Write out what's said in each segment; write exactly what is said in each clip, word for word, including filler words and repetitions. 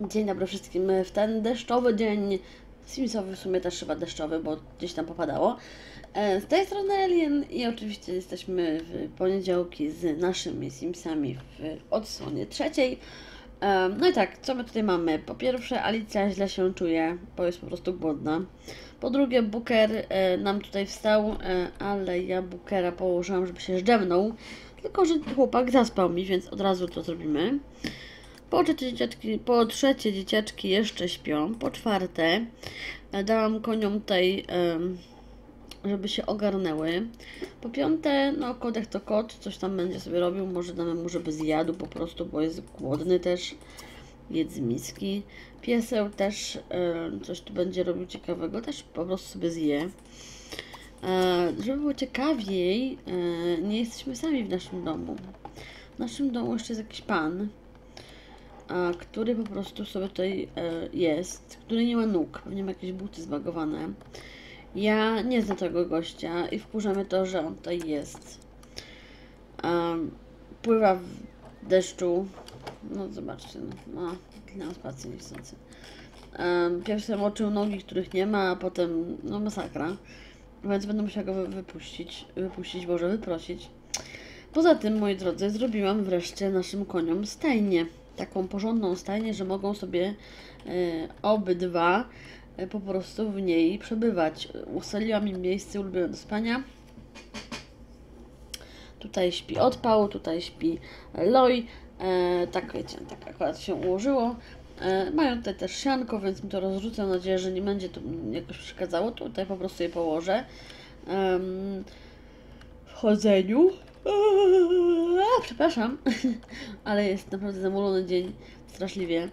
Dzień dobry wszystkim. W ten deszczowy dzień, Simsowy w sumie też chyba deszczowy, bo gdzieś tam popadało. Z tej strony Eliien i oczywiście jesteśmy w poniedziałki z naszymi Simsami w odsłonie trzeciej. No i tak, co my tutaj mamy? Po pierwsze, Alicja źle się czuje, bo jest po prostu głodna. Po drugie, Booker nam tutaj wstał, ale ja Bookera położyłam, żeby się zdrzemnął. Tylko że chłopak zaspał mi, więc od razu to zrobimy. Po trzecie, dzieciaczki, po trzecie dzieciaczki jeszcze śpią. Po czwarte, dałam koniom tutaj, żeby się ogarnęły. Po piąte, no kot jak to kot, coś tam będzie sobie robił. Może damy mu, żeby zjadł po prostu, bo jest głodny też. Jedz z miski. Pieseł też coś tu będzie robił ciekawego, też po prostu sobie zje. Żeby było ciekawiej, nie jesteśmy sami w naszym domu. W naszym domu jeszcze jest jakiś pan, a który po prostu sobie tutaj e, jest, który nie ma nóg, pewnie ma jakieś buty zbagowane. Ja nie znam tego gościa i wkurzamy to, że on tutaj jest. E, pływa w deszczu. No zobaczcie, no, na spacji niechcący. E, pierwszy moczył nogi, których nie ma, a potem, no masakra. Więc będę musiała go wypuścić, wypuścić, Boże, wyprosić. Poza tym, moi drodzy, zrobiłam wreszcie naszym koniom stajnię. Taką porządną stajnię, że mogą sobie y, obydwa y, po prostu w niej przebywać. Ustaliłam im miejsce ulubione do spania. Tutaj śpi Odpał, tutaj śpi Lloyd. E, tak wiecie, tak akurat się ułożyło. E, mają tutaj też sianko, więc mi to rozrzucę. Mam nadzieję, że nie będzie to jakoś przeszkadzało. Tutaj po prostu je położę. E, w chodzeniu. A, przepraszam, ale jest naprawdę zamulony dzień, straszliwie.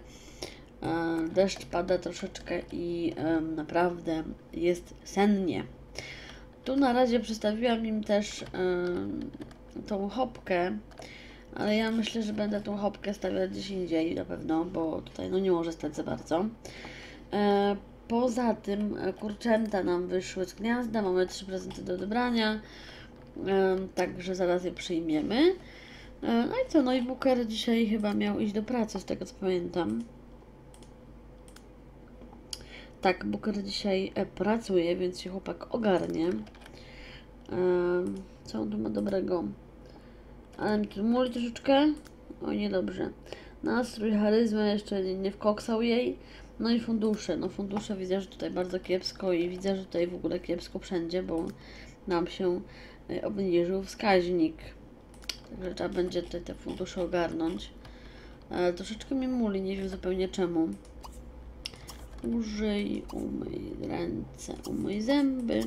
Deszcz pada troszeczkę i naprawdę jest sennie. Tu na razie przystawiłam im też tą chopkę, ale ja myślę, że będę tą chopkę stawiać gdzieś indziej na pewno, bo tutaj no nie może stać za bardzo. Poza tym kurczęta nam wyszły z gniazda, mamy trzy prezenty do odebrania. Także zaraz je przyjmiemy. No i co, no i Booker dzisiaj chyba miał iść do pracy, z tego co pamiętam. Tak, Booker dzisiaj pracuje, więc się chłopak ogarnie. Co on tu ma dobrego? Ale mi tu muli troszeczkę. O, niedobrze. Nastrój, charyzmę, jeszcze nie wkoksał jej. No i fundusze. No fundusze widzę, że tutaj bardzo kiepsko i widzę, że tutaj w ogóle kiepsko wszędzie, bo nam się obniżył wskaźnik. Także trzeba będzie te, te fundusze ogarnąć. E, troszeczkę mi muli, nie wiem zupełnie czemu. Użyj, umyj ręce, umyj zęby.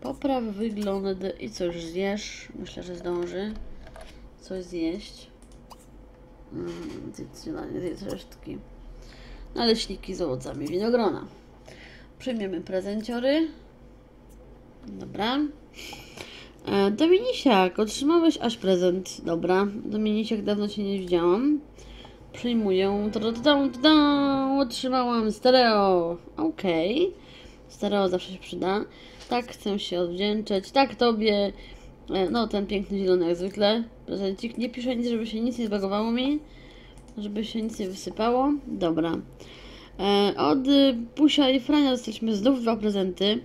Popraw wygląd i coś zjesz. Myślę, że zdąży coś zjeść. Mm, zjedzenie, zjedz resztki. Naleśniki z owocami winogrona. Przyjmiemy prezenciory. Dobra. Dominisiak, otrzymałeś aż prezent. Dobra, Dominisiak, dawno Cię nie widziałam. Przyjmuję. Ta -da -da -da -da. Otrzymałam stereo. Okej. Okay. Stereo zawsze się przyda. Tak, chcę się odwdzięczyć. Tak, Tobie. No, ten piękny zielony jak zwykle. Prezencik. Nie piszę nic, żeby się nic nie zbagowało mi. Żeby się nic nie wysypało. Dobra. Od Pusia i Frania dostaliśmy znów dwa prezenty.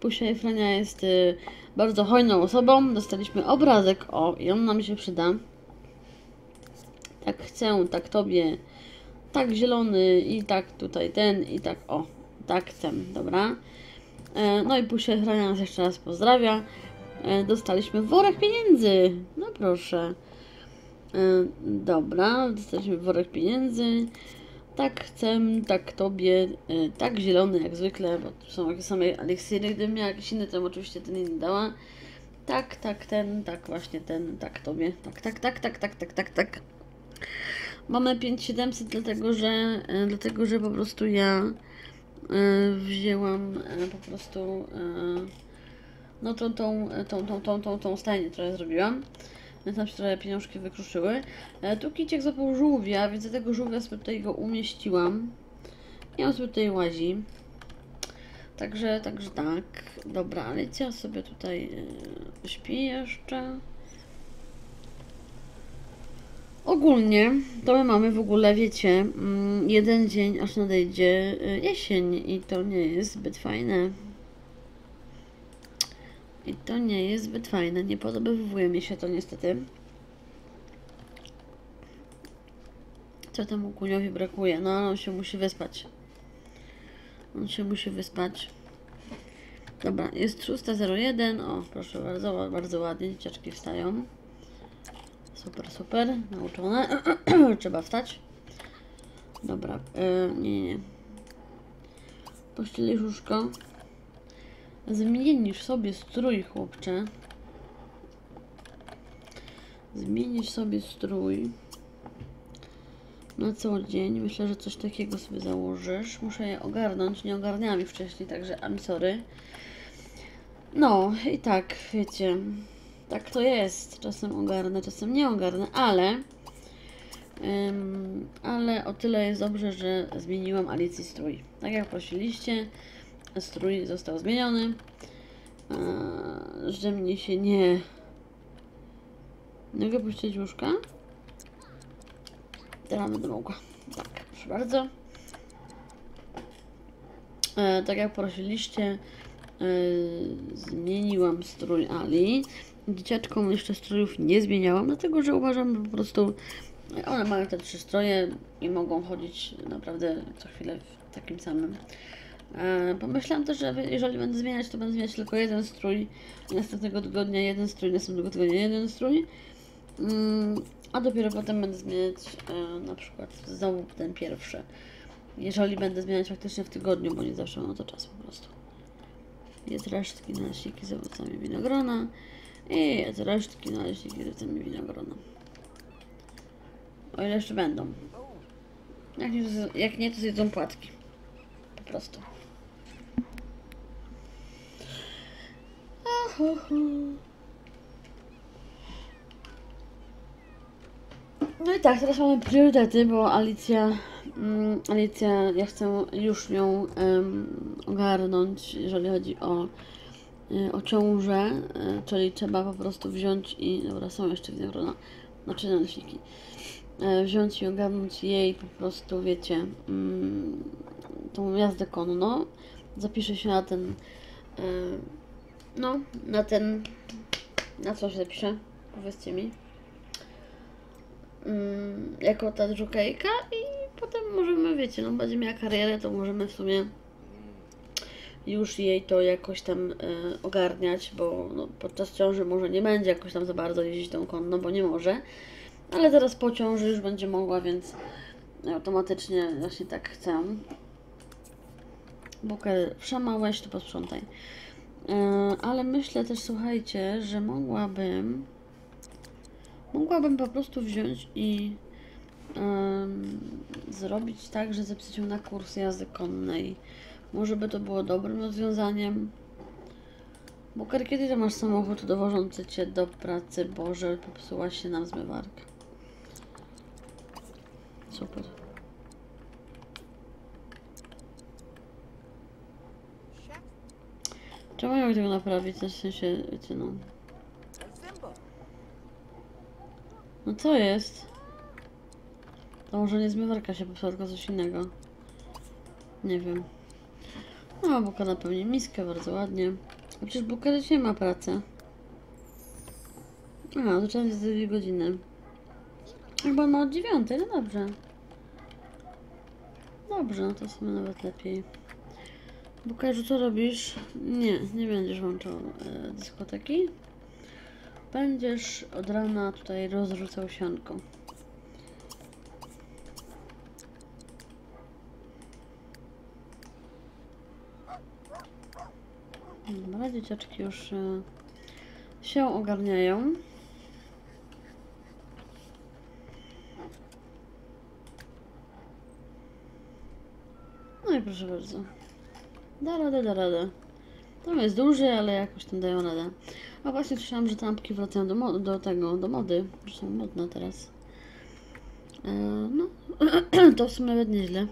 Pusia i Frania jest y, bardzo hojną osobą. Dostaliśmy obrazek, o, i on nam się przyda. Tak chcę, tak Tobie, tak zielony i tak tutaj ten i tak, o, tak chcę, dobra. E, no i Pusia i Frania nas jeszcze raz pozdrawia. E, dostaliśmy worek pieniędzy, no proszę. E, dobra, dostaliśmy worek pieniędzy. Tak chcę, tak Tobie, yy, tak zielony jak zwykle, bo tu są jakieś same eliksiry, gdybym miała jakiś inny, to bym oczywiście ten inny dała. Tak, tak, ten, tak właśnie ten, tak Tobie, tak, tak, tak, tak, tak, tak, tak, tak. Mamy pięć tysięcy siedemset, dlatego że, yy, dlatego że po prostu ja yy, wzięłam yy, po prostu, yy, no tą, tą, tą, tą, tą, tą, tą stajnię, którą zrobiłam. Więc nam się trochę pieniążki wykruszyły. E, tu Kiciek zapał żółwia, więc do tego żółwia sobie tutaj go umieściłam. I on sobie tutaj łazi. Także, także tak. Dobra, Alicja sobie tutaj e, śpi jeszcze. Ogólnie to my mamy w ogóle, wiecie, jeden dzień, aż nadejdzie jesień i to nie jest zbyt fajne. I to nie jest zbyt fajne, nie podobywuje mi się to niestety. Co temu kuniowi brakuje? No, on się musi wyspać. On się musi wyspać. Dobra, jest szósta zero jeden. O, proszę bardzo, bardzo ładnie, dzieciaczki wstają. Super, super, nauczone. Trzeba wstać. Dobra, yy, nie, nie. Pościelisz łóżko. Zmienisz sobie strój, chłopcze. Zmienisz sobie strój. Na co dzień. Myślę, że coś takiego sobie założysz. Muszę je ogarnąć. Nie ogarniałam ich wcześniej, także I'm sorry. No i tak, wiecie. Tak to jest. Czasem ogarnę, czasem nie ogarnę, ale... Ym, ale o tyle jest dobrze, że zmieniłam Alicji strój. Tak jak prosiliście, strój został zmieniony. Yy, że mnie się nie... Nie mogę puścić łóżka? Teraz będę mogła. Tak, proszę bardzo. E, tak jak prosiliście, e, zmieniłam strój Ali. Dzieciaczkom jeszcze strojów nie zmieniałam, dlatego że uważam, że po prostu one mają te trzy stroje i mogą chodzić naprawdę co chwilę w takim samym. E, pomyślałam też, że jeżeli będę zmieniać, to będę zmieniać tylko jeden strój. Następnego tygodnia jeden strój, następnego tygodnia jeden strój. Mm. A dopiero potem będę zmieniać e, na przykład znowu ten pierwszy. Jeżeli będę zmieniać faktycznie w tygodniu, bo nie zawsze mam to czas po prostu. Jedz resztki naleśniki z owocami winogrona. I jedz resztki naleśniki z owocami winogrona. O ile jeszcze będą. Jak nie, to, jak nie, to zjedzą płatki. Po prostu. Ohoho. No i tak, teraz mamy priorytety, bo Alicja, um, Alicja, ja chcę już ją um, ogarnąć, jeżeli chodzi o, um, o ciążę, um, czyli trzeba po prostu wziąć i, dobra, są jeszcze winogrona, znaczy naleśniki, um, wziąć i ogarnąć jej po prostu, wiecie, um, tą jazdę konno, zapiszę się na ten, um, no, na ten, na co się zapiszę, powiedzcie mi. Mm, jako ta dżokejka i potem możemy, wiecie, no będzie miała karierę, to możemy w sumie już jej to jakoś tam y, ogarniać, bo no, podczas ciąży może nie będzie jakoś tam za bardzo jeździć tą konno, bo nie może, ale teraz po ciąży już będzie mogła, więc automatycznie właśnie tak chcę. Booker, wszamałeś, to posprzątaj. Y, ale myślę też, słuchajcie, że mogłabym Mogłabym po prostu wziąć i um, zrobić tak, że zapisać ją na kurs jazdy konnej. Może by to było dobrym rozwiązaniem. Booker, kiedy ty masz samochód dowożący cię do pracy? Boże, popsuła się nam zmywarka. Super. Czemu ja mogę tego naprawić? W sensie, wiecie, no... No co jest? To może nie zmywarka się popsuła, tylko coś innego. Nie wiem. No, Booker napełni miskę bardzo ładnie. A przecież Booker nie ma pracy. A, zaczęłam się za dwie godziny. Chyba ma od dziewiątej, no dobrze. Dobrze, no to w sumie nawet lepiej. Bookerzu, co robisz? Nie, nie będziesz łączył e, dyskoteki. Będziesz od rana tutaj rozrzucał sianko. Dobra, dzieciaczki już się ogarniają. No i proszę bardzo. Da radę, da radę. Tam jest duży, ale jakoś tam dają radę. A właśnie słyszałam, że lampki wracają do, mo do tego, do mody, że są modne teraz. Yy, no, to w sumie nawet nieźle,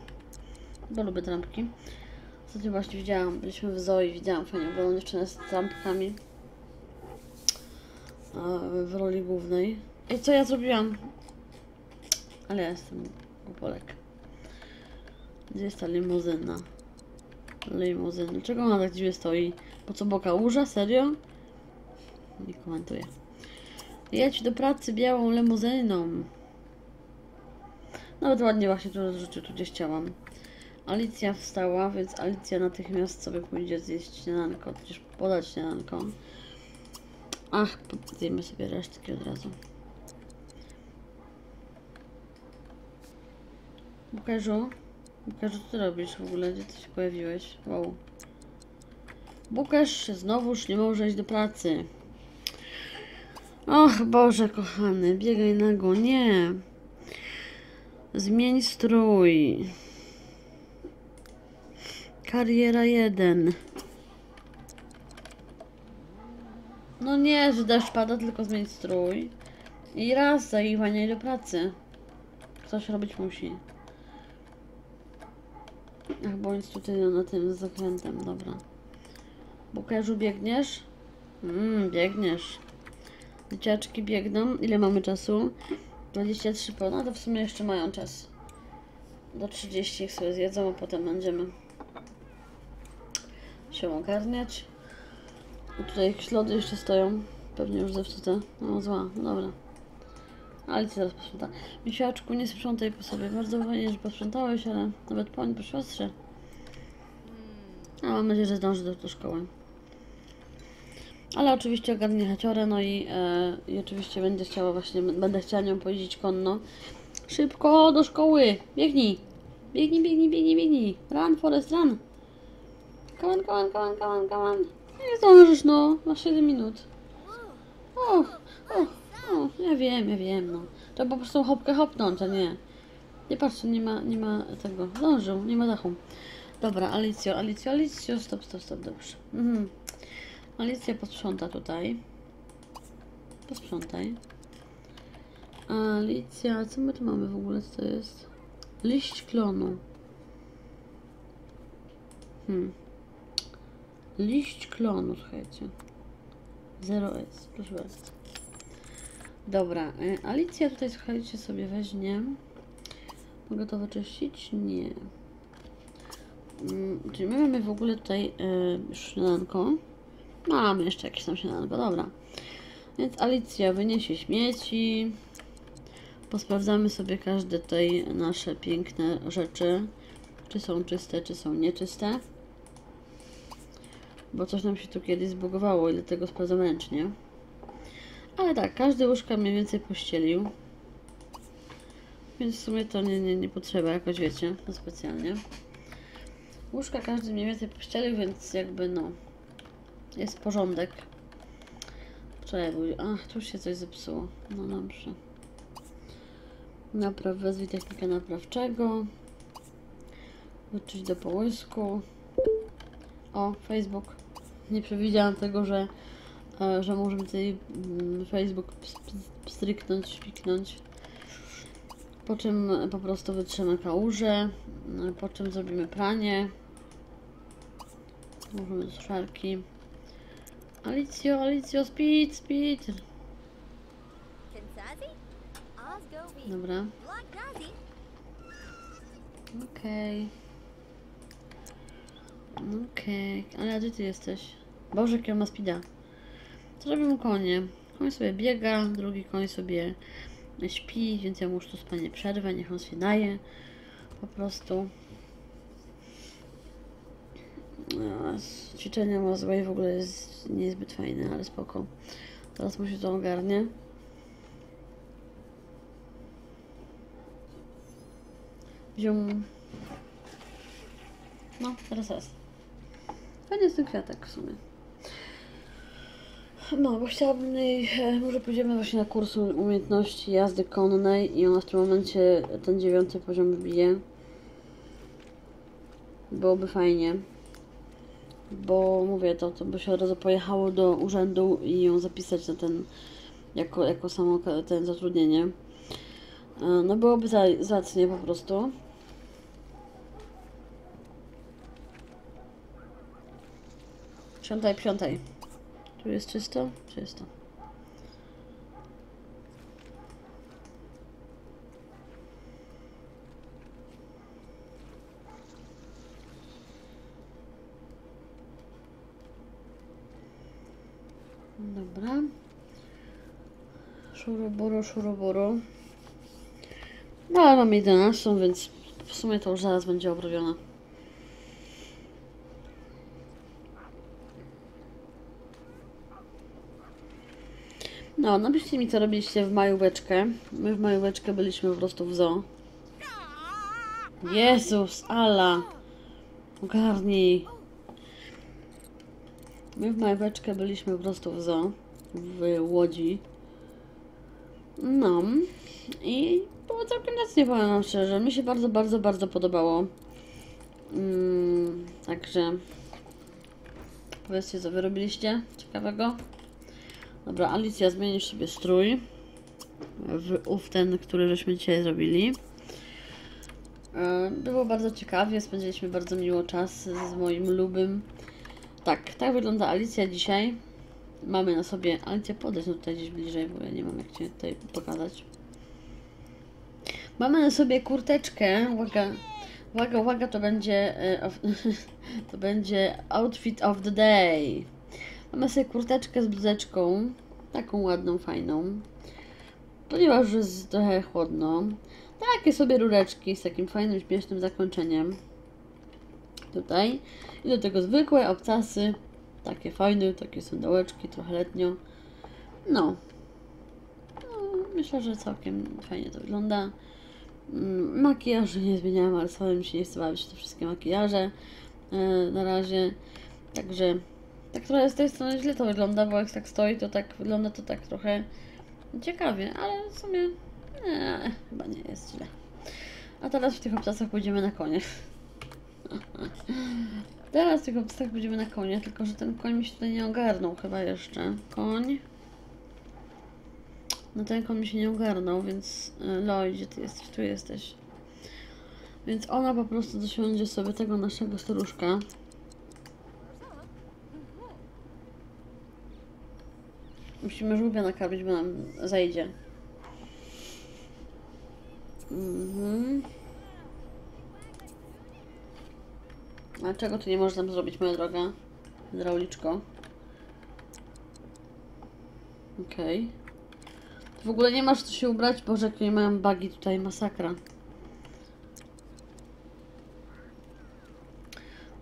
bo lubię lampki. Ostatnio właśnie widziałam, byliśmy w Zoo i widziałam fajnie oglądaną dziewczynę z lampkami yy, w roli głównej. I co ja zrobiłam? Ale ja jestem opolek. Gdzie jest ta limuzyna? Limuzyna. Dlaczego ona tak dziwnie stoi? Po co boka łuża? Serio? Nie komentuję. Jedź do pracy białą limuzyną. Nawet ładnie właśnie to rozrzucił tu, gdzie chciałam. Alicja wstała, więc Alicja natychmiast sobie pójdzie zjeść śniadanko, przecież podać śniadanko. Ach, zjemy sobie resztki od razu. Bookerzu? Bookerzu, co ty robisz w ogóle? Gdzie ty się pojawiłeś? Wow. Bookerz znowuż nie może iść do pracy. Och Boże kochany, biegaj nago, nie. Zmień strój. Kariera jeden. No nie, że deszcz pada, tylko zmień strój. I raz zajmowanie do pracy. Coś robić musi. Ach, bądź tutaj na tym zakrętem, dobra. Bookerzu, biegniesz? Mmm, biegniesz. Dzieciaczki biegną. Ile mamy czasu? dwadzieścia trzy ponad, to w sumie jeszcze mają czas. Do trzydziestu ich sobie zjedzą, a potem będziemy się ogarniać. No tutaj jakieś lody jeszcze stoją. Pewnie już zepsute. No zła, no dobra. Ale co teraz posprząta? Misiaczku, nie sprzątaj po sobie. Bardzo fajnie, że posprzątałeś, ale nawet po nim, po siostrze. A mam nadzieję, że zdążę do, do szkoły. Ale oczywiście ogarnię Haciorę, no i, e, i oczywiście będę chciała właśnie, będę chciała nią pojeździć konno. Szybko do szkoły! Biegnij! Biegnij, biegnij, biegnij, biegnij! Run, Forest, run! Come on, come on, come on, come on, come on! Nie zdążysz, no! Masz siedem minut. O, o, o, ja wiem, ja wiem, no. Trzeba po prostu hopkę hopnąć, a nie. Nie patrzcie, nie ma, nie ma tego. Zdążył, nie ma dachu. Dobra, Alicjo, Alicjo, Alicjo, stop, stop, stop, dobrze. Mhm. Alicja posprząta tutaj. Posprzątaj. Alicja, co my tu mamy w ogóle? Co to jest? Liść klonu. Hmm. Liść klonu, słuchajcie. zero S, proszę bardzo. Dobra, Alicja tutaj, słuchajcie, sobie weźmie. Mogę to wyczyścić? Nie. Hmm, czyli my mamy w ogóle tutaj yy, śniadanko. Mamy jeszcze jakieś tam śniadanko, dobra. Więc Alicja wyniesie śmieci. Posprawdzamy sobie każde tutaj nasze piękne rzeczy. Czy są czyste, czy są nieczyste. Bo coś nam się tu kiedyś zbugowało i dlatego sprawdzam ręcznie. Ale tak, każdy łóżka mniej więcej pościelił. Więc w sumie to nie, nie, nie potrzeba jakoś, wiecie, no specjalnie. Łóżka każdy mniej więcej pościelił, więc jakby no... Jest porządek. Przebuj. Ach, tu się coś zepsuło. No dobrze. Napraw, wezwij technikę naprawczego. Wyczyść do połysku. O, Facebook. Nie przewidziałam tego, że, że możemy tutaj Facebook pstryknąć, szpiknąć. Po czym po prostu wytrzemy kałużę. Po czym zrobimy pranie. Możemy do suszarki. Alicjo, Alicjo, speed, speed! Dobra. Okej. Okay. Okej, okay. Ale gdzie ty jesteś? Boże, jakiego ma speeda. Co robią konie? Koń sobie biega, drugi koń sobie śpi, więc ja mu już tu spanie przerwę, niech on się daje. Po prostu. No, ćwiczenia ma złe i w ogóle jest niezbyt fajne, ale spoko. Teraz mu się to ogarnie. Zium. No, teraz raz. Fajnie jest ten kwiatek w sumie. No, bo chciałabym jej... Może pójdziemy właśnie na kurs umiejętności jazdy konnej i ona w tym momencie ten dziewiąty poziom wbije. Byłoby fajnie. Bo mówię, to, to by się od razu pojechało do urzędu i ją zapisać na ten, jako, jako samo ten zatrudnienie. No byłoby za, zacnie po prostu. Piątaj, piątaj. Tu jest czysto? Czysto. Dobra. Szuruburu, szuruburu. No ale mam jedenastą, więc w sumie to już zaraz będzie obrobione. No, napiszcie mi, co robiliście w majóweczkę. My w majóweczkę byliśmy po prostu w zoo. Jezus, Ala! Ogarnij! My w majóweczkę byliśmy po prostu w zoo. W Łodzi. No. I było całkiem zacnie, powiem wam szczerze. Mi się bardzo, bardzo, bardzo podobało. Mm, także... Powiedzcie, co wy robiliście ciekawego. Dobra, Alicja, zmienisz sobie strój w ów ten, który żeśmy dzisiaj zrobili. Było bardzo ciekawie, spędziliśmy bardzo miło czas z moim lubym. Tak, tak wygląda Alicja dzisiaj. Mamy na sobie... Alicja, podejdź no tutaj gdzieś bliżej, bo ja nie mam jak cię tutaj pokazać. Mamy na sobie kurteczkę. Uwaga, uwaga, uwaga, to będzie... To będzie outfit of the day. Mamy sobie kurteczkę z bluzeczką, taką ładną, fajną, ponieważ jest trochę chłodno. Takie sobie rureczki z takim fajnym, śmiesznym zakończeniem. Tutaj. I do tego zwykłe obcasy, takie fajne, takie sandałeczki, trochę letnio. No. No, myślę, że całkiem fajnie to wygląda. Makijaży nie zmieniałam, ale sama mi się nie chce bawić te wszystkie makijaże yy, na razie. Także... Tak trochę z tej strony źle to wygląda, bo jak tak stoi, to tak wygląda to tak trochę ciekawie, ale w sumie nie, chyba nie jest źle. A teraz w tych obcasach pójdziemy na konie. Teraz w tych obcasach pójdziemy na konie, tylko że ten koń mi się tutaj nie ogarnął chyba jeszcze. Koń. No ten koń mi się nie ogarnął, więc... Lloyd, gdzie ty jesteś? Tu jesteś. Więc ona po prostu dosiądzie sobie tego naszego staruszka. Musimy żółwia nakarmić, bo nam zajdzie. Mhm. A czego tu nie możesz nam zrobić, moja droga? Hydrauliczko. Okej. Okay. W ogóle nie masz co się ubrać? Boże, jakie nie mają bagi tutaj, masakra.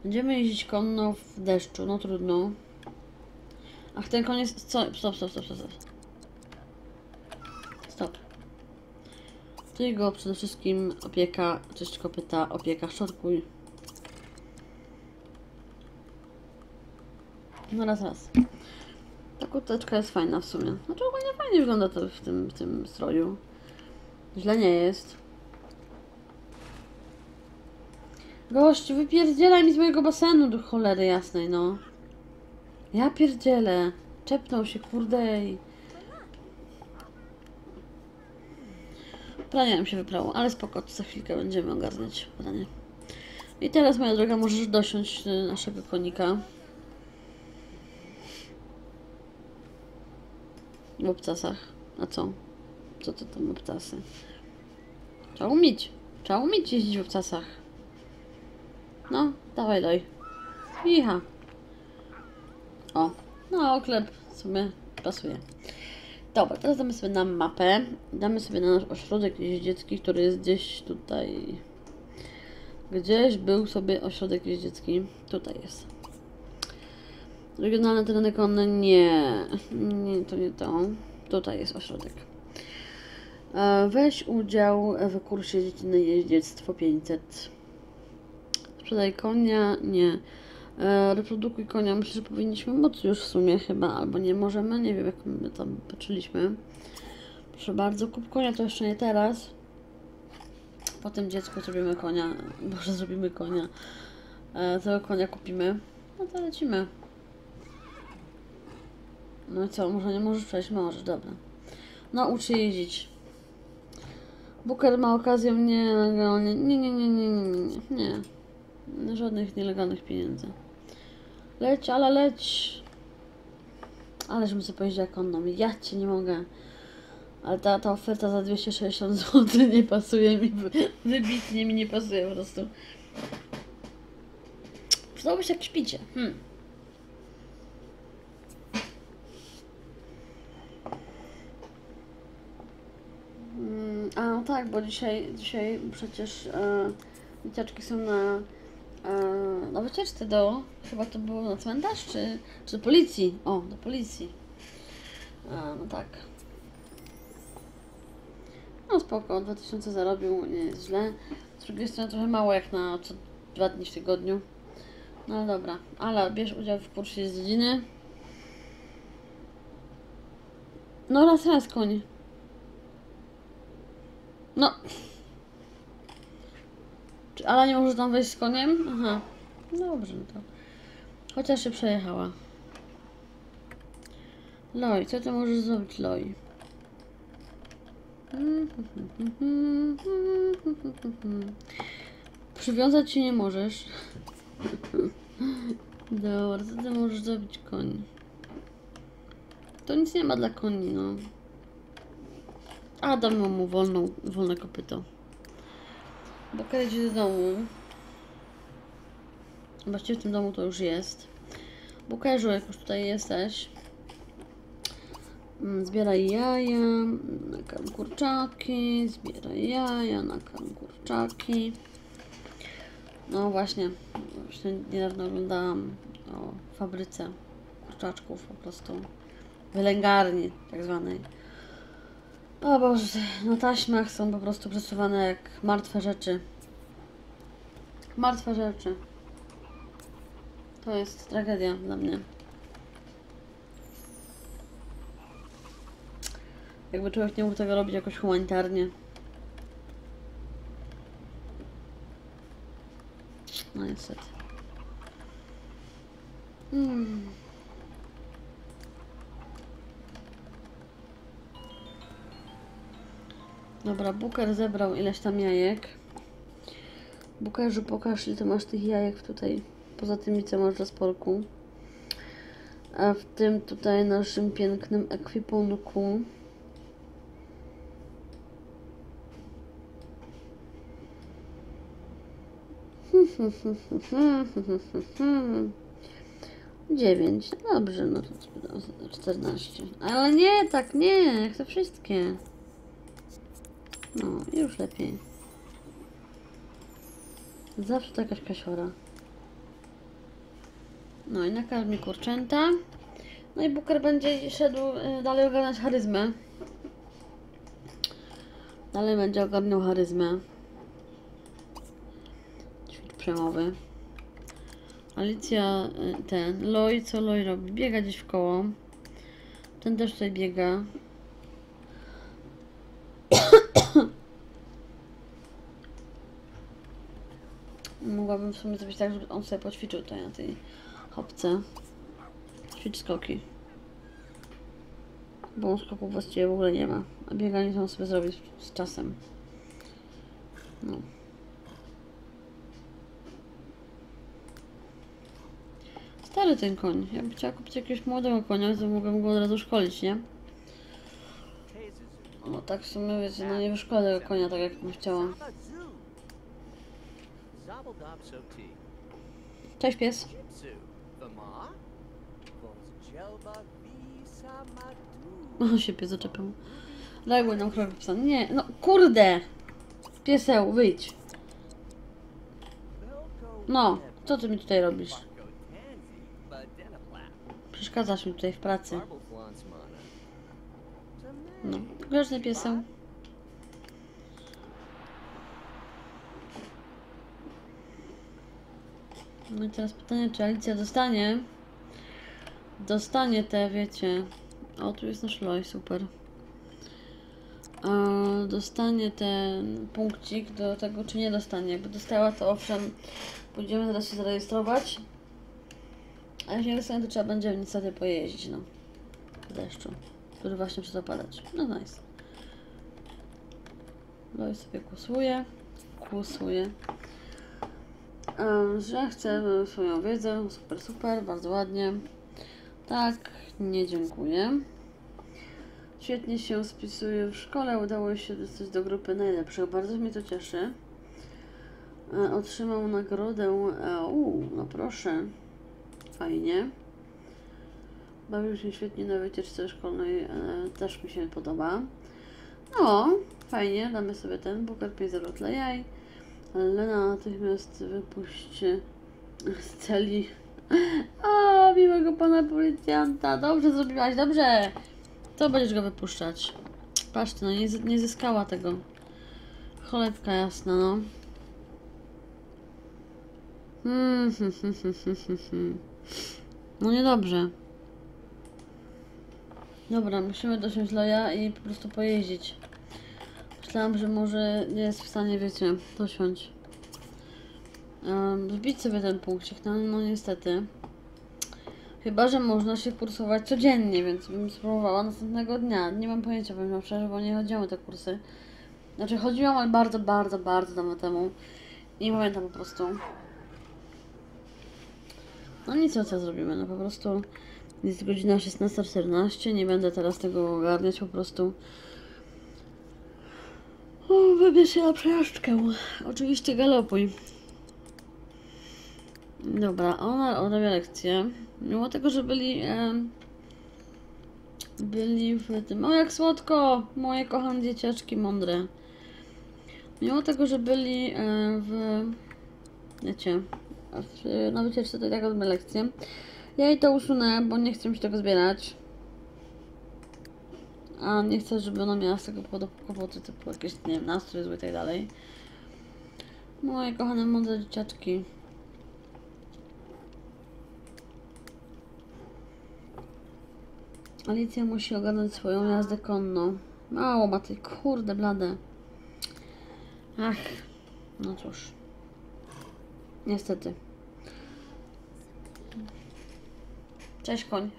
Będziemy jeździć konno w deszczu, no trudno. Ach, ten koniec... Co? Stop, stop, stop, stop, stop. Ty go przede wszystkim opieka, czyść kopyta, opieka, szorkuj. No raz, raz. Ta kurteczka jest fajna w sumie. Znaczy ogólnie fajnie wygląda to w tym, w tym stroju. Źle nie jest. Gość, wypierdzielaj mi z mojego basenu, do cholery jasnej, no. Ja pierdzielę. Czepnął się, kurdej. Pranie nam się wyprało, ale spoko, za chwilkę będziemy ogarniać pranie. I teraz, moja droga, możesz dosiąść naszego konika. W obcasach. A co? Co to tam obcasy? Trzeba umieć. Trzeba umieć jeździć w obcasach. No, dawaj, daj. Iha. O, no oklep w sumie pasuje. Dobra, teraz damy sobie na mapę. Damy sobie na nasz ośrodek jeździecki, który jest gdzieś tutaj. Gdzieś był sobie ośrodek jeździecki. Tutaj jest. Regionalne tereny konne. Nie, nie, to nie to. Tutaj jest ośrodek. Weź udział w kursie dziecinne jeździectwo pięćset. Sprzedaj konia. Nie. Reprodukuj konia. Myślę, że powinniśmy móc już w sumie chyba, albo nie możemy. Nie wiem, jak my tam patrzyliśmy. Proszę bardzo, kup konia, to jeszcze nie teraz. Potem dziecku zrobimy konia. Boże, zrobimy konia. E, tego konia kupimy. No to lecimy. No i co, może nie możesz przejść? Możesz, dobra. Naucz się jeździć. Booker ma okazję mnie... Nie, nie, nie, nie, nie, nie, nie, nie. Żadnych nielegalnych pieniędzy. Leć, ale leć! Ależbym sobie pojeździła konną. Ja cię nie mogę. Ale ta, ta oferta za dwieście sześćdziesiąt złotych nie pasuje mi. Wybitnie mi nie pasuje po prostu. Przydałoby się jak śpicie. Hmm. A no tak, bo dzisiaj, dzisiaj przecież e, dzieciaczki są na, e, na wycieczce do, chyba to było na cmentarz, czy, czy do policji? O, do policji. A, no tak. No spoko, dwa tysiące zarobił, nie jest źle. Z drugiej strony trochę mało jak na co dwa dni w tygodniu. No dobra, Ala, bierz udział w kursie z dziedziny. No raz, raz, koń. No. Czy Ala nie może tam wejść z koniem? Aha. Dobrze, no to. Chociaż się przejechała. Loj, co ty możesz zrobić, Loj? Przywiązać się nie możesz. Dobra, co ty możesz zrobić, koń? To nic nie ma dla koni, no. A dam mu wolną, wolne kopyto. Booker idzie do domu. Właściwie w tym domu to już jest. Bookerzu, jak już tutaj jesteś, zbieraj jaja, nakarm kurczaki, zbieraj jaja, nakarm kurczaki. No właśnie, właśnie niedawno oglądałam o fabryce kurczaczków po prostu. Wylęgarni tak zwanej. O Boże, na taśmach są po prostu przesuwane jak martwe rzeczy. Martwe rzeczy. To jest tragedia dla mnie. Jakby człowiek nie mógł tego robić jakoś humanitarnie. No niestety. Hmm. Dobra, Booker zebrał ileś tam jajek. Bookerzu, pokaż, ile to masz tych jajek tutaj, poza tymi, co masz w rozporku. A w tym tutaj naszym pięknym ekwipunku. dziewięć. Dobrze, no to czternaście. Ale nie, tak nie, jak to wszystkie. No, już lepiej. Zawsze to jakaś kasiora. No i nakarmi kurczęta. No i Booker będzie szedł y, dalej ogarniać charyzmę. Dalej będzie ogarniał charyzmę. Ćwicz przemowy. Alicja, y, ten, Lloyd, co Lloyd robi? Biega gdzieś w koło. Ten też tutaj biega. Mogłabym w sumie zrobić tak, żeby on sobie poćwiczył tutaj na tej hopce. Ćwicz skoki. Bo on skoków właściwie w ogóle nie ma. A bieganie to on sobie zrobić z czasem. No. Stary ten koń. Ja bym chciała kupić jakiegoś młodego konia, to mogłem go od razu szkolić, nie? No tak w sumie, wiecie, no nie wyszkolę tego konia tak, jak bym chciała. Cześć, pies. O, się pies zaczepił. Daj nam krok psa. Nie, no kurde! Pieseł, wyjdź. No, co ty mi tutaj robisz? Przeszkadzasz mi tutaj w pracy. No, grzeczny pieseł. No i teraz pytanie, czy Alicja dostanie dostanie te, wiecie, o, tu jest nasz Loj, super, eee, dostanie ten punkcik do tego, czy nie dostanie. Jakby dostała, to owszem, pójdziemy teraz się zarejestrować, a jeśli nie dostanie, to trzeba będzie niestety pojeździć, no, w deszczu, który właśnie przestał padać. No nice. Loj sobie kłusuje, kłusuje. Um, że chcę swoją wiedzę, super, super, bardzo ładnie. Tak, nie dziękuję. Świetnie się spisuję w szkole, udało się dostać do grupy najlepszych, bardzo mnie to cieszy. E, otrzymał nagrodę, e, u, no proszę, fajnie. Bawił się świetnie na wycieczce szkolnej, e, też mi się podoba. No, fajnie, damy sobie ten Booker pięć zero dla jaj. Lena natychmiast wypuśćcie z celi. O, miłego pana policjanta. Dobrze zrobiłaś, dobrze. To będziesz go wypuszczać. Patrzcie, no nie, nie zyskała tego. Cholewka jasna, no. Hmm, hmm, hmm, hmm, hmm, hmm. No niedobrze. Dobra, musimy dosiąść Lloyda i po prostu pojeździć. Myślałam, że może nie jest w stanie, wiecie, dosiąść. Um, zbić sobie ten punkcik, no, no niestety. Chyba że można się kursować codziennie, więc bym spróbowała następnego dnia. Nie mam pojęcia, powiem wam szczerze, bo nie chodziły te kursy. Znaczy chodziłam, ale bardzo, bardzo, bardzo dawno temu. Nie pamiętam po prostu. No nic, co zrobimy, no po prostu jest godzina szesnasta czternaście, nie będę teraz tego ogarniać, po prostu o, wybierz się na przejażdżkę, oczywiście galopuj. Dobra, ona odrabia lekcję, mimo tego, że byli e, byli w tym, o jak słodko, moje kochane dzieciaczki mądre, mimo tego, że byli e, w, wiecie, na wycieczce, to i tak odbę lekcję. Ja jej to usunę, bo nie chcę mi się tego zbierać. A nie chcę, żeby ona miała z tego powodu kłopoty, typu jakieś, nie wiem, nastrój zły i tak dalej. Moje kochane mądre dzieciaczki. Alicja musi ogarnąć swoją jazdę konną. Mało ma tej, kurde blade. Ach, no cóż. Niestety. Cześć koń.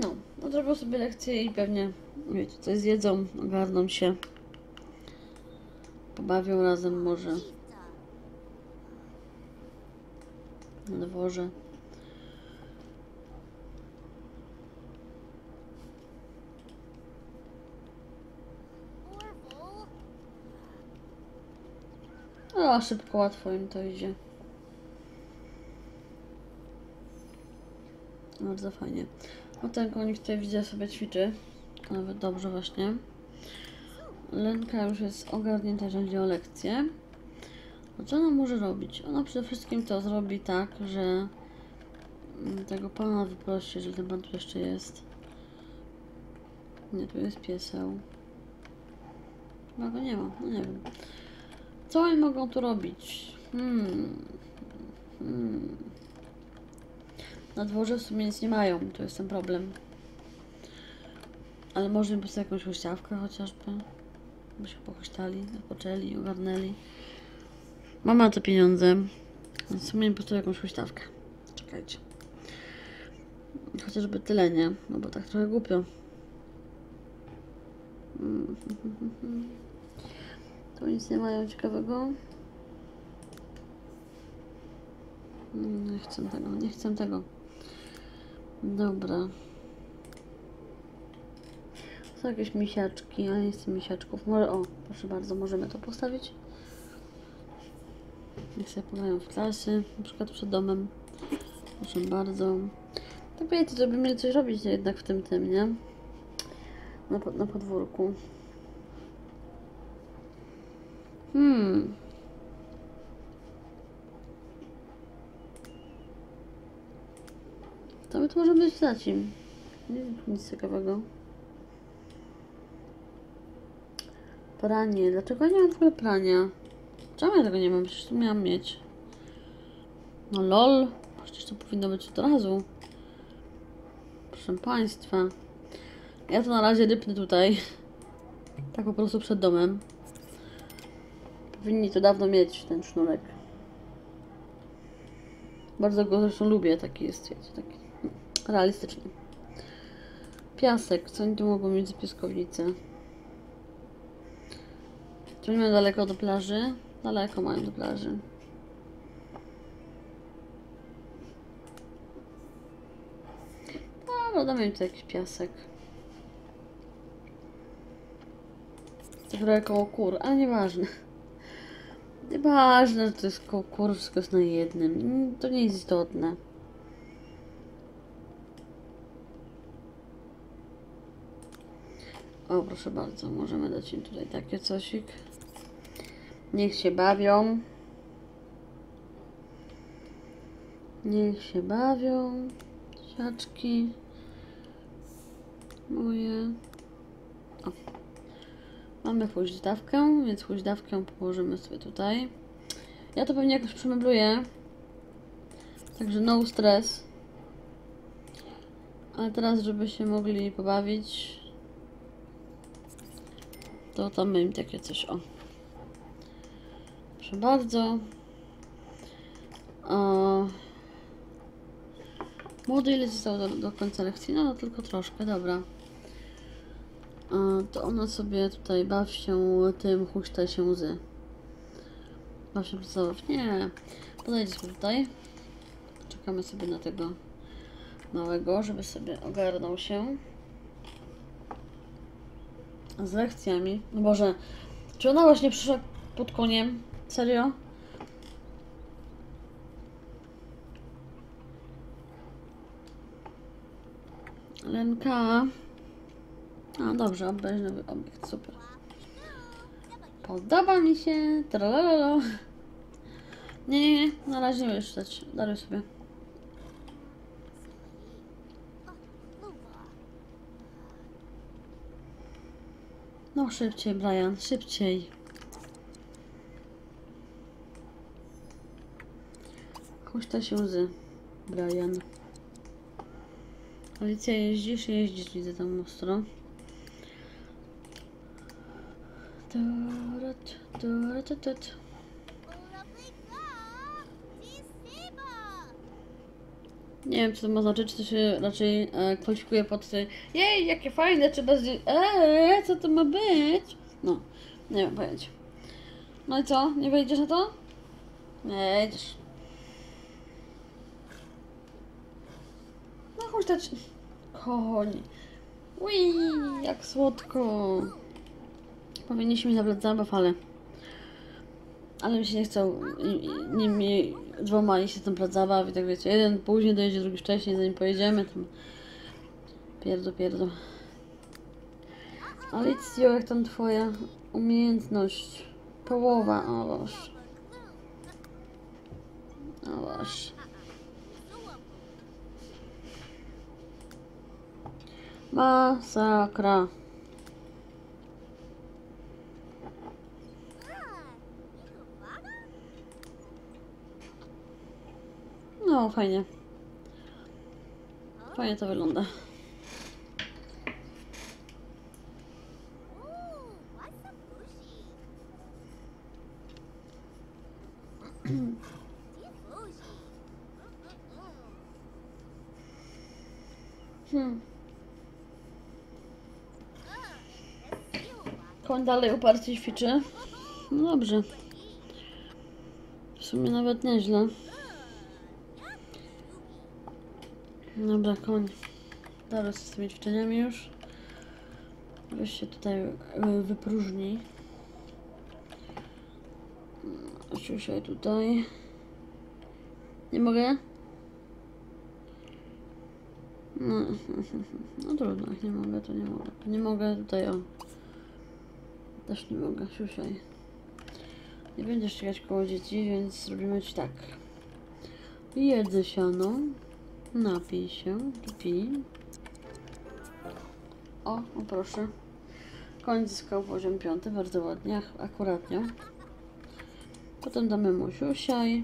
No, odrobią sobie lekcje i pewnie, wiecie, coś zjedzą, ogarną się. Pobawią razem może. Na dworze. A szybko, łatwo im to idzie. Bardzo fajnie. No ten konik tutaj widzę sobie ćwiczy. Nawet dobrze właśnie. Lenka już jest ogarnięta, jeżeli chodzi o lekcję. No co ona może robić? Ona przede wszystkim to zrobi tak, że tego pana wyprosi, jeżeli ten pan tu jeszcze jest. Nie, tu jest pieseł. Chyba go nie ma, no nie wiem. Co oni mogą tu robić? Hmm. Hmm. Na dworze w sumie nic nie mają, to jest ten problem. Ale może im po prostu jakąś huśtawkę chociażby. By się pohuśtali, zapoczęli, ogarnęli. Mama te pieniądze. W sumie po prostu jakąś huśtawkę. Czekajcie. Chociażby tyle, nie? No bo tak trochę głupio. Hmm. Tu nic nie mają ciekawego. Nie chcę tego, nie chcę tego. Dobra. Są jakieś misiaczki, ja nie chcę misiaczków. Może, o, proszę bardzo, możemy to postawić. Niech sobie pograją w klasy, na przykład przed domem. Proszę bardzo. Tak wiecie, żeby mieli coś robić jednak w tym tym, nie? Na, na podwórku. Hmm. To by to może być dać im. Nie wiem, nic ciekawego. Pranie. Dlaczego nie mam w ogóle prania? Czemu ja tego nie mam? Przecież to miałam mieć. No lol. Przecież to powinno być od razu. Proszę państwa. Ja to na razie rypnę tutaj. Tak po prostu przed domem. Powinni to dawno mieć, ten sznurek. Bardzo go zresztą lubię, taki jest, wiecie, taki realistyczny. Piasek, co oni tu mogą mieć z piaskownicy? Czy oni mają daleko do plaży? Daleko mają do plaży. No, damy im tu jakiś piasek. Trochę koło kur, ale nieważne. Nieważne, że to jest konkurs, wszystko jest na jednym. To nie jest istotne. O, proszę bardzo, możemy dać im tutaj takie cosik. Niech się bawią. Niech się bawią. Siaczki. Moje. O. Mamy huźdawkę, więc huźdawkę położymy sobie tutaj. Ja to pewnie jakoś przemebluję. Także no stres. A teraz, żeby się mogli pobawić, to tam im takie coś, o. Proszę bardzo. O. Młody, ile zostało do, do końca lekcji? No, no tylko troszkę, dobra. O, to ona sobie tutaj baw się tym, huśtaj się łzy. Baw się zabaw. Nie, podejdzie sobie tutaj. Czekamy sobie na tego małego, żeby sobie ogarnął się z lekcjami. No Boże, czy ona właśnie przyszła pod koniem? Serio? Lenka. A dobrze, obejrzyj nowy obiekt, super. Podoba mi się. Tralalala. Nie, nie, nie, na razie nie będziesz czytać. Daruj sobie. No szybciej, Brian, szybciej. Huśta się łzy, Brian. Alicja, jeździsz, jeździsz, widzę tam mostro. Nie wiem, co to ma znaczyć, czy to się raczej e, kwalifikuje pod tej. Jej, jakie fajne, czy bez. Eee, co to ma być? No, nie wiem, powiedz. No i co, nie wejdziesz na to? Nie wejdziesz. No, huśtać. Kochani. Ui, jak słodko. Powinniśmy zabrać zabawale. Ale mi się nie chcą nimi dwoma iść tam plac zabaw i tak wiecie, jeden później dojedzie, drugi wcześniej, zanim pojedziemy tam. Pierdo, pierdo. Alicjo, jak tam twoja umiejętność? Połowa, o wasz. O wasz. Masakra. No, fajnie. Fajnie to wygląda. Hmm. Koń dalej uparcie ćwiczy. No dobrze. W sumie nawet nieźle. Dobra, koń. Dobra, z tymi ćwiczeniami już. Weź się tutaj wypróżni. Usiądź tutaj. Nie mogę? No, no trudno, jak nie mogę, to nie mogę. Nie mogę tutaj, o. Też nie mogę, siusiaj. Nie będziesz czekać koło dzieci, więc zrobimy ci tak. Jedzę siano. Napij się, pij. O, o proszę. Koń zyskał poziom piąty, bardzo ładnie, akuratnie. Potem damy mu siusiaj.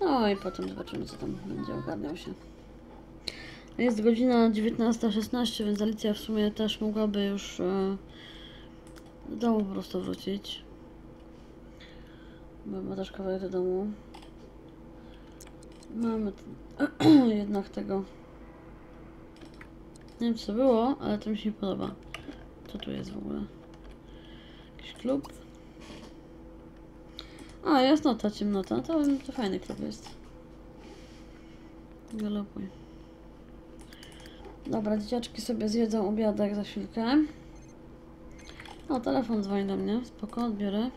No i potem zobaczymy, co tam będzie ogarniał się. Jest godzina dziewiętnasta szesnaście, więc Alicja w sumie też mogłaby już e, do domu po prostu wrócić. Bo ma też kawałek do domu. Mamy jednak tego. Nie wiem, co było, ale to mi się nie podoba. Co tu jest w ogóle? Jakiś klub? A, jasnota, ciemnota. To, to fajny klub jest. Galopuj. Dobra, dzieciaczki sobie zjedzą obiadek za chwilkę. O, telefon dzwoni do mnie. Spoko, odbiorę.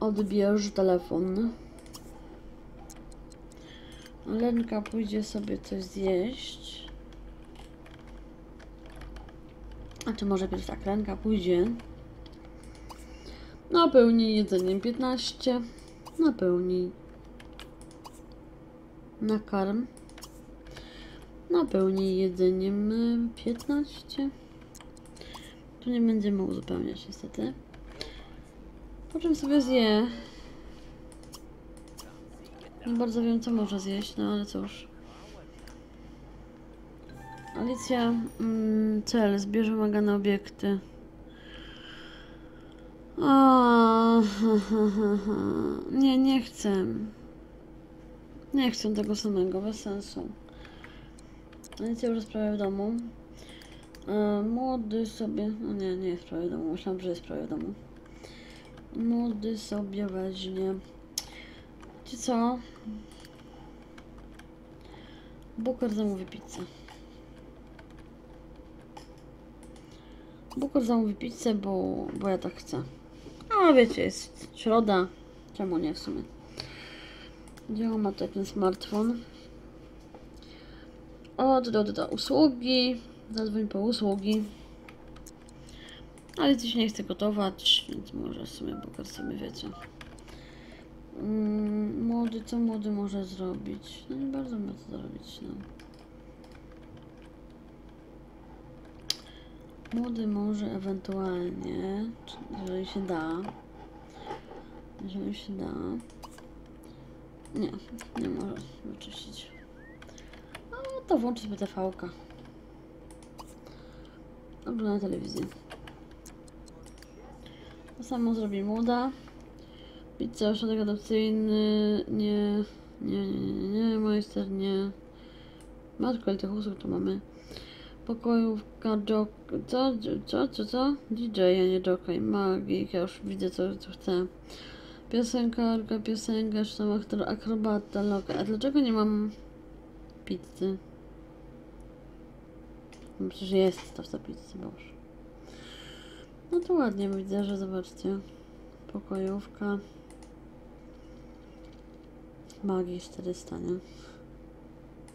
Odbierz telefon. Lenka pójdzie sobie coś zjeść. A to może być tak, Lenka pójdzie. Napełnij jedzeniem piętnaście. Napełnij. Nakarm. Napełnij jedzeniem piętnaście. Tu nie będziemy uzupełniać niestety. Po czym sobie zje. Nie bardzo wiem, co może zjeść, no ale cóż. Alicja, mm, cel, zbierz wymagane obiekty. O, ha, ha, ha, ha. Nie, nie chcę. Nie chcę tego samego, bez sensu. Alicja już jest prawie w domu. E, młody sobie... No nie, nie jest prawie w domu, myślałam, że jest prawie w domu. Młody sobie weźmie... Wiecie co? Booker zamówi pizzę. Booker zamówi pizzę, bo, bo ja tak chcę. Ale wiecie, jest środa. Czemu nie w sumie? Gdzie on ma tutaj ten smartfon? O, do, do, do, do usługi. Zadzwoń po usługi. Ale coś nie chce gotować, więc może w sumie Booker sobie wiecie. Mm, młody, co młody może zrobić? No nie bardzo ma co zrobić, no. Młody może ewentualnie, jeżeli się da, jeżeli się da, nie, nie może wyczyścić. No to włączy sobie T V-ka. Ogląda telewizję. To samo zrobi młoda. Pizza, ośrodek adopcyjny, nie, nie, nie, nie, nie, majster, nie. Matko, ile tych usług tu mamy? Pokojówka, jok, co, co, co, co? D J, a nie jockey, magik, ja już widzę, co, co chcę. Piosenkarka, piosenka, sztamach, akrobata, loka. A dlaczego nie mam pizzy? No przecież jest to pizzy, boże. No to ładnie widzę, że zobaczcie. Pokojówka. Magii czterysta, nie?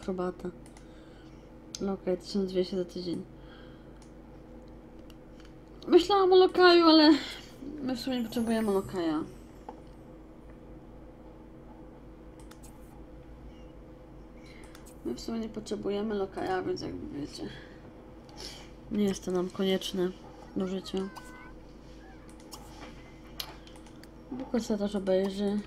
Akrobata. Lokaj tysiąc dwieście za tydzień. Myślałam o lokaju, ale my w sumie potrzebujemy lokaja. My w sumie nie potrzebujemy lokaja, więc jakby wiecie. Nie jest to nam konieczne do życia. Booker sobie też obejrzy.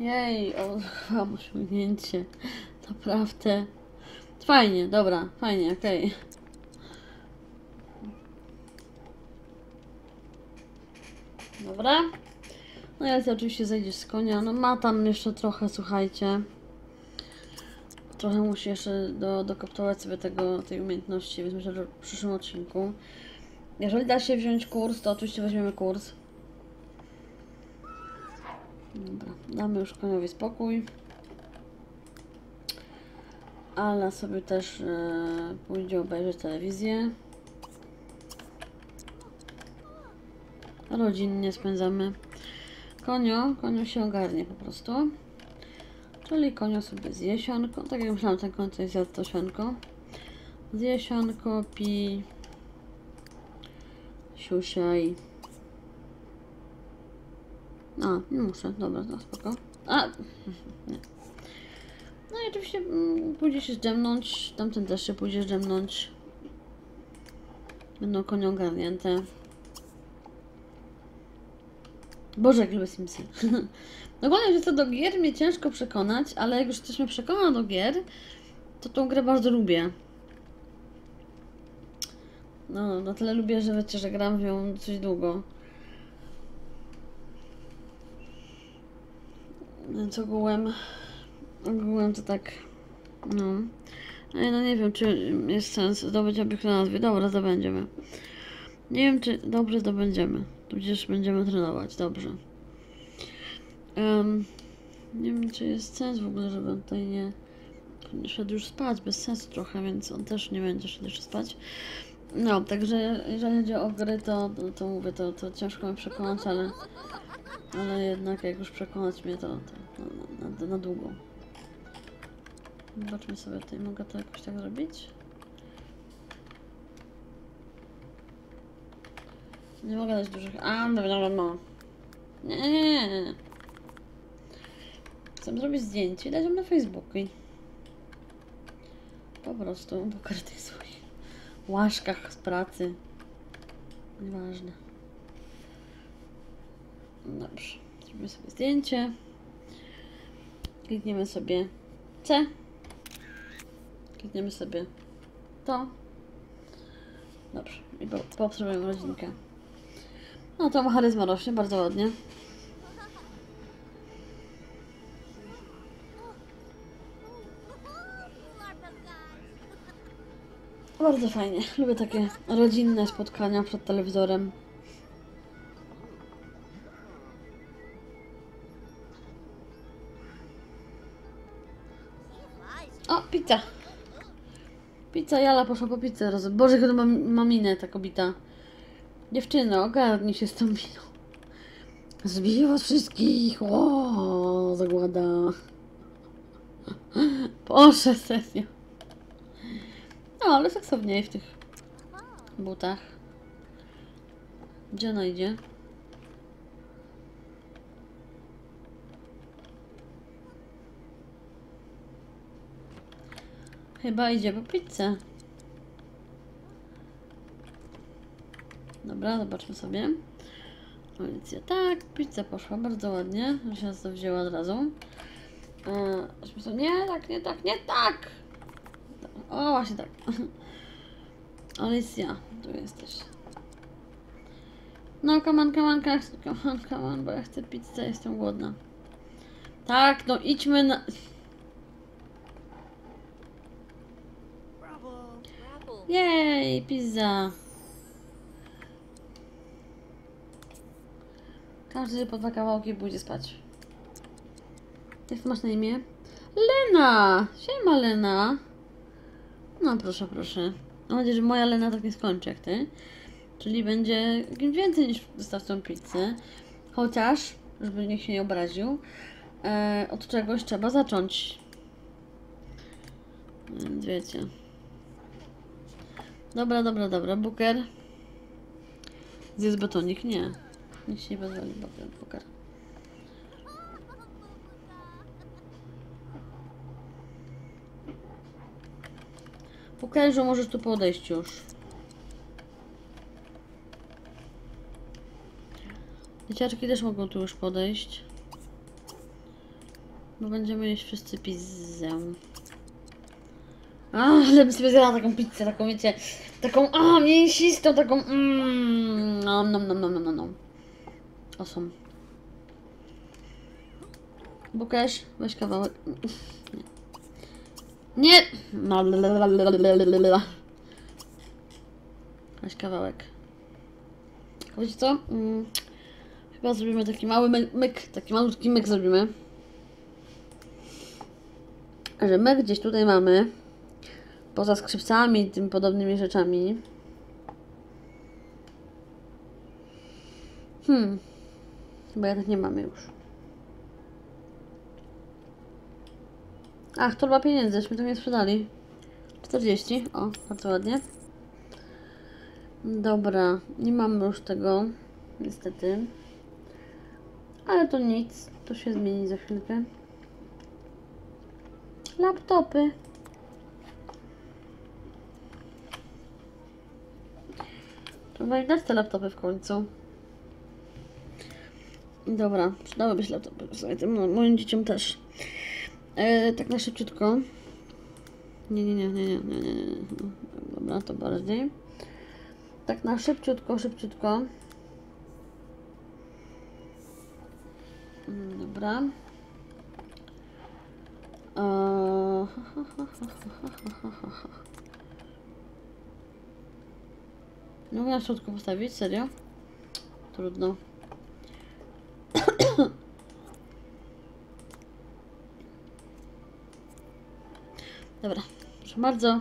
Jej, o, mam osiągnięcie. Naprawdę. Fajnie, dobra, fajnie, okej. Okay. Dobra. No ja oczywiście zejdziesz z konia. No ma tam jeszcze trochę, słuchajcie. Trochę musi jeszcze do, dokoptować sobie tego, tej umiejętności, więc myślę, że w przyszłym odcinku. Jeżeli da się wziąć kurs, to oczywiście weźmiemy kurs. Dobra, damy już koniowi spokój. Ala sobie też e, pójdzie obejrzeć telewizję. Rodzinnie spędzamy. Konio, konio się ogarnie po prostu. Czyli konio sobie zje sianko. Tak jak myślałam, ten koń coś zjadł to sianko. Zje sianko, pi... Siusiaj. A, nie muszę. Dobra, no spoko. A, nie. No i oczywiście m, pójdzie się zdrzemnąć. Tamten też się pójdzie zdrzemnąć. Będą konie ogarnięte. Boże, jak lubię Simsy. Dokładnie, że to do gier mnie ciężko przekonać, ale jak już ktoś mnie przekona do gier, to tą grę bardzo lubię. No, na tyle lubię, że wiecie, że gram w nią coś długo. Więc ogółem... Ogółem to tak... No... No nie wiem, czy jest sens zdobyć obiekt na nazwie. Dobra, zdobędziemy. Nie wiem, czy dobrze zdobędziemy. Tudzież będziemy trenować, dobrze. Um, nie wiem, czy jest sens w ogóle, żeby on tutaj nie szedł już spać, bez sensu trochę, więc on też nie będzie szedł jeszcze spać. No, także jeżeli chodzi o gry, to, to, to mówię, to, to ciężko mi przekonać, ale, ale jednak jak już przekonać mnie, to, to na, na, na długo. Zobaczmy sobie tutaj, mogę to jakoś tak zrobić? Nie mogę dać dużych... A, dobra, no. Nie, nie, nie, nie. Chcę zrobić zdjęcie i dać ją na Facebooki. Po prostu, bo każdy jest w swoich łaszkach z pracy. Nieważne. Dobrze, zrobimy sobie zdjęcie. Klikniemy sobie C. Klikniemy sobie to. Dobrze, i poobserwujemy rodzinkę. No to charyzma rośnie, bardzo ładnie. Bardzo fajnie, lubię takie rodzinne spotkania przed telewizorem. O, pizza! Pizza, Jala poszła po pizzę. Boże, jak to mam, mam minę ta kobieta. Dziewczyno, ogarnij się z tą miną. Zbiję was wszystkich! O, zagłada. Proszę, serio. No, ale seksowniej w tych butach. Gdzie ona idzie? Chyba idzie po pizzę. Dobra, zobaczmy sobie. Alicja, tak, pizza poszła bardzo ładnie. Już się to wzięła od razu. Eee, nie, tak, nie, tak, nie, tak! O, właśnie tak. Alicja, tu jesteś. No, come on, come on, come on, come on, bo ja chcę pizzę, jestem głodna. Tak, no idźmy na... Jej, pizza. Każdy po dwa kawałki pójdzie spać. Jak masz na imię? Lena! Siema, Lena! No proszę, proszę. Mam nadzieję, że moja Lena tak nie skończy jak ty. Czyli będzie kimś więcej niż dostawcą pizzy. Chociaż, żeby nikt się nie obraził, e, od czegoś trzeba zacząć. Więc wiecie. Dobra, dobra, dobra. Booker. Zjedz batonik? Nie. Nikt się nie pozwoli, Booker. Booker, że możesz tu podejść już. Dzieciaczki też mogą tu już podejść. Bo będziemy jeść wszyscy pizzę. A, żebym sobie zjadła taką pizzę, taką wiecie, taką, a, mięsistą, taką, mmm, nom, nom, nom, nom, nom, nom. Awesome. Bukasz, weź kawałek. Nie! Weź kawałek. Wiecie co? Hmm. Chyba zrobimy taki mały myk, taki malutki myk zrobimy. Że my gdzieś tutaj mamy. Poza skrzypcami i tym podobnymi rzeczami. Hmm. Chyba jednak nie mamy już. Ach, torba pieniędzy, żeśmy to nie sprzedali. czterdzieści. O, bardzo ładnie. Dobra, nie mamy już tego. Niestety. Ale to nic. To się zmieni za chwilkę. Laptopy. Trzeba dać te laptopy w końcu. Dobra, przydałyby się laptopy. Słuchajcie, moim dzieciom też. E, tak na szybciutko. Nie, nie, nie, nie, nie, nie, nie, nie. Dobra, to bardziej. Tak na szybciutko, szybciutko. Dobra. E, nie mogę na środku postawić, serio? Trudno. Dobra, proszę bardzo,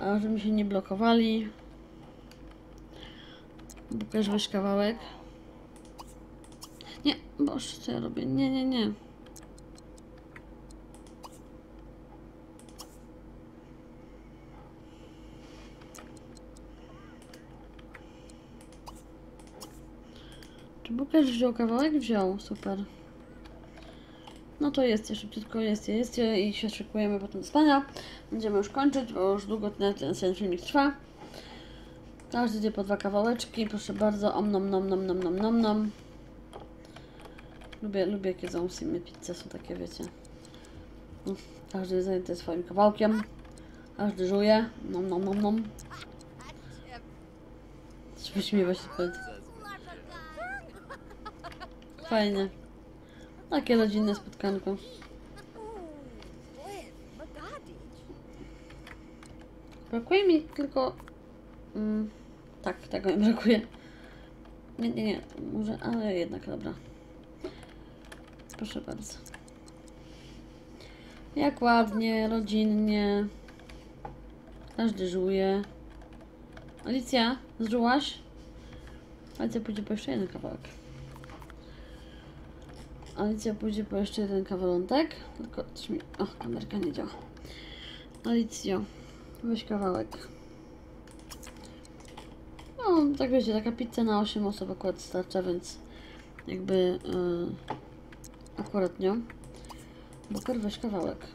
żeby mi się nie blokowali. Też weź kawałek. Nie, boż, co ja robię? Nie, nie, nie. Czy Booker wziął kawałek? Wziął, super. No to jest, jeszcze szybciutko jest, jest i się szykujemy potem spania. Będziemy już kończyć, bo już długo ten, ten, ten filmik trwa. Każdy idzie po dwa kawałeczki, proszę bardzo, om nom nom nom nom nom nom nom. Lubię, lubię jakie zamówimy pizze, są takie, wiecie. Każdy jest zajęty swoim kawałkiem. Każdy żuje, nom nom nom nom. Żebyś mi właśnie powiedzieć. Fajnie. Takie rodzinne spotkanko. Brakuje mi tylko... Mm, tak, tego mi brakuje. Nie, nie, nie. Może... Ale jednak, dobra. Proszę bardzo. Jak ładnie, rodzinnie. Każdy żuje. Alicja, zżułaś? Alicja pójdzie po jeszcze jeden kawałek. Alicja pójdzie po jeszcze jeden kawałek. Tylko coś mi... O, kamerka nie działa. Alicjo, weź kawałek. No, tak wiecie, taka pizza na osiem osób akurat starcza, więc jakby yy, akurat nią. Booker, weź kawałek.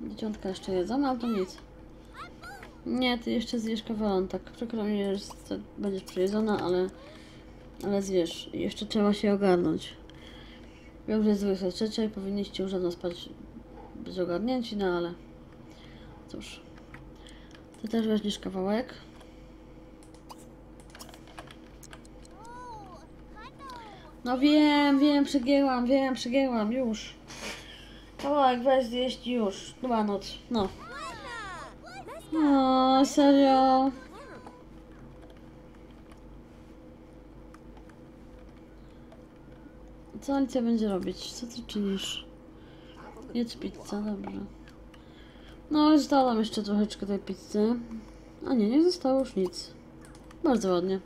Dzieciątka jeszcze jedzą, ale to nic. Nie, ty jeszcze zjesz kawałek, tak. Przykro mi, że będziesz przejedzona, ale, ale zjesz. Jeszcze trzeba się ogarnąć. Wiem, że jest dwudziesta trzecia i powinniście już dawno spać bez ogarnięci, no ale cóż. Ty też weźmiesz kawałek. No wiem, wiem, przegięłam, wiem, przegięłam, już. Kawałek weź zjeść już. Dobranoc, no. O, serio? Co Alicja będzie robić? Co ty czynisz? Jedz pizzę, dobrze. No, zostało nam jeszcze troszeczkę tej pizzy. A nie, nie zostało już nic. Bardzo ładnie.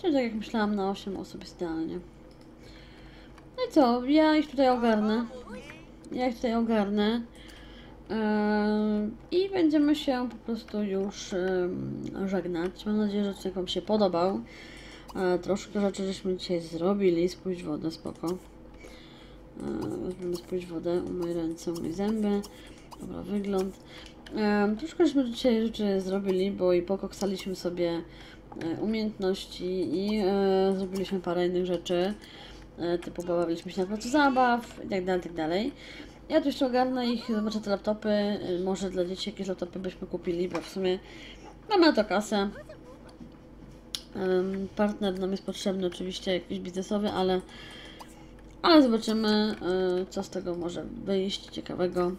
Czyli tak jak myślałam, na osiem osób jest idealnie. No i co? Ja ich tutaj ogarnę. Ja ich tutaj ogarnę. I będziemy się po prostu już żegnać. Mam nadzieję, że odcinek Wam się podobał. Troszkę rzeczy żeśmy dzisiaj zrobili. Spójrz wodę, spoko. Weźmiemy spójrz wodę, umyj ręce, umyj zęby. Dobra, wygląd. Troszkę żeśmy dzisiaj rzeczy zrobili, bo i pokoksaliśmy sobie umiejętności i zrobiliśmy parę innych rzeczy. Typu bawiliśmy się na placu zabaw i tak dalej, tak dalej. Ja tu jeszcze ogarnę ich, zobaczę te laptopy, może dla dzieci jakieś laptopy byśmy kupili, bo w sumie mamy na to kasę. Um, partner nam jest potrzebny oczywiście, jakiś biznesowy, ale, ale zobaczymy, um, co z tego może wyjść ciekawego.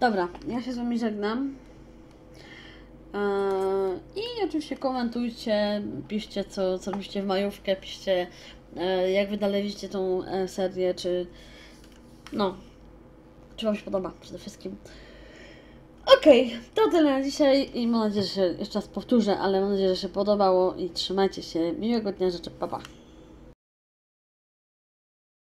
Dobra, ja się z Wami żegnam. Um, I oczywiście komentujcie, piszcie co, co robicie w majówkę, piszcie um, jak Wy dalej widzicie tą um, serię, czy no. Czy Wam się podoba przede wszystkim. Okej, okay, to tyle na dzisiaj i mam nadzieję, że się jeszcze raz powtórzę, ale mam nadzieję, że się podobało i trzymajcie się. Miłego dnia, życzę, pa pa.